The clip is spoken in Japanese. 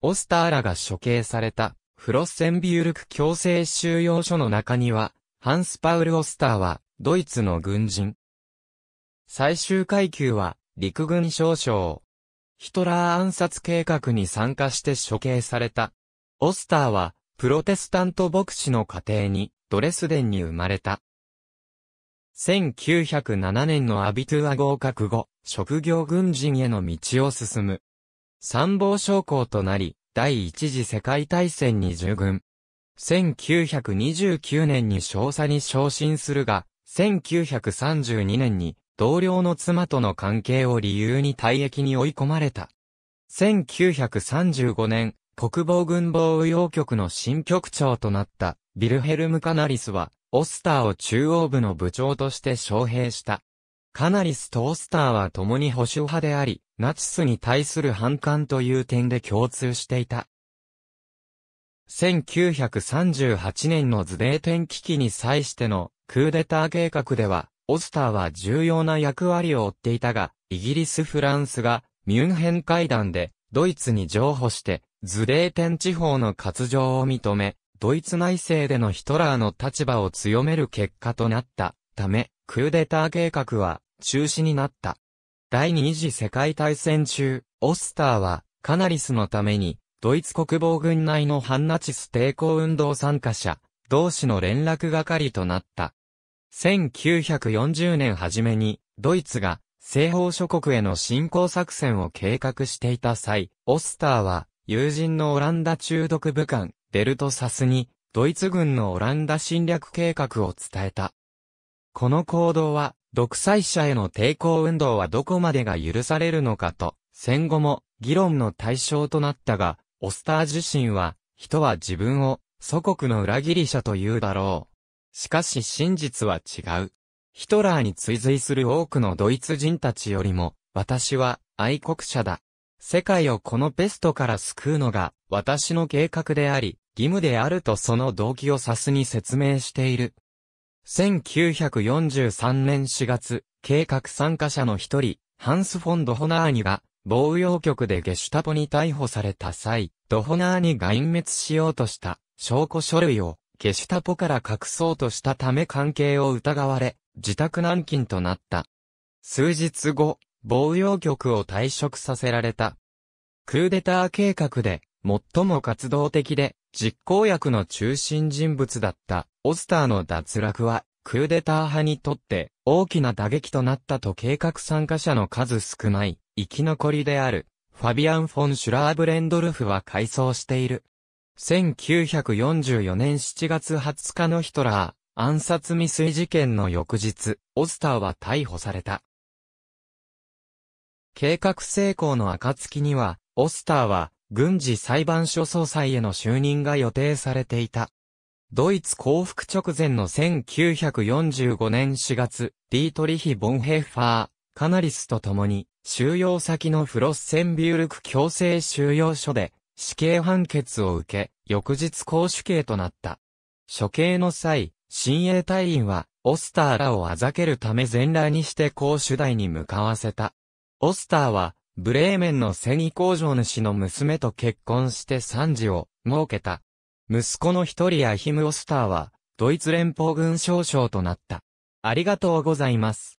オスターらが処刑されたフロッセンビュルク強制収容所の中には、ハンス・パウル・オスターはドイツの軍人。最終階級は陸軍少将。ヒトラー暗殺計画に参加して処刑された。オスターはプロテスタント牧師の家庭にドレスデンに生まれた。1907年のアビトゥア合格後、職業軍人への道を進む。参謀将校となり、第一次世界大戦に従軍。1929年に少佐に昇進するが、1932年に同僚の妻との関係を理由に退役に追い込まれた。1935年、国防軍防衛要局の新局長となったヴィルヘルム・カナリスは、オスターを中央部の部長として招聘した。カナリスとオスターは共に保守派であり、ナチスに対する反感という点で共通していた。1938年のズデーテン危機に際してのクーデター計画では、オスターは重要な役割を負っていたが、イギリス・フランスがミュンヘン会談でドイツに譲歩して、ズデーテン地方の割譲を認め、ドイツ内政でのヒトラーの立場を強める結果となったため、クーデター計画は中止になった。第二次世界大戦中、オスターはカナリスのために、ドイツ国防軍内の反ナチス抵抗運動参加者、同士の連絡係となった。1940年初めに、ドイツが西方諸国への侵攻作戦を計画していた際、オスターは友人のオランダ中毒武官、デルトサスに、ドイツ軍のオランダ侵略計画を伝えた。この行動は、独裁者への抵抗運動はどこまでが許されるのかと、戦後も議論の対象となったが、オスター自身は、人は自分を祖国の裏切り者と言うだろう。しかし真実は違う。ヒトラーに追随する多くのドイツ人たちよりも、私は愛国者だ。世界をこのペストから救うのが私の計画であり、義務であるとその動機をサスに説明している。1943年4月、計画参加者の一人、ハンス・フォン・ドホナーニが、防衛要局でゲシュタポに逮捕された際、ドホナーニが隠滅しようとした証拠書類をゲシュタポから隠そうとしたため関係を疑われ、自宅軟禁となった。数日後、防衛要局を退職させられた。クーデター計画で最も活動的で実行役の中心人物だったオスターの脱落はクーデター派にとって大きな打撃となったと計画参加者の数少ない生き残りであるファビアン・フォン・シュラーブレンドルフは回想している。1944年7月20日のヒトラー暗殺未遂事件の翌日、オスターは逮捕された。計画成功の暁には、オスターは、軍事裁判所総裁への就任が予定されていた。ドイツ降伏直前の1945年4月、ディートリヒ・ボンヘッファー、カナリスと共に、収容先のフロッセンビュルク強制収容所で、死刑判決を受け、翌日絞首刑となった。処刑の際、親衛隊員は、オスターらをあざけるため全裸にして絞首台に向かわせた。オスターは、ブレーメンの繊維工場主の娘と結婚して3児を設けた。息子の一人アヒム・オスターは、ドイツ連邦軍少将となった。ありがとうございます。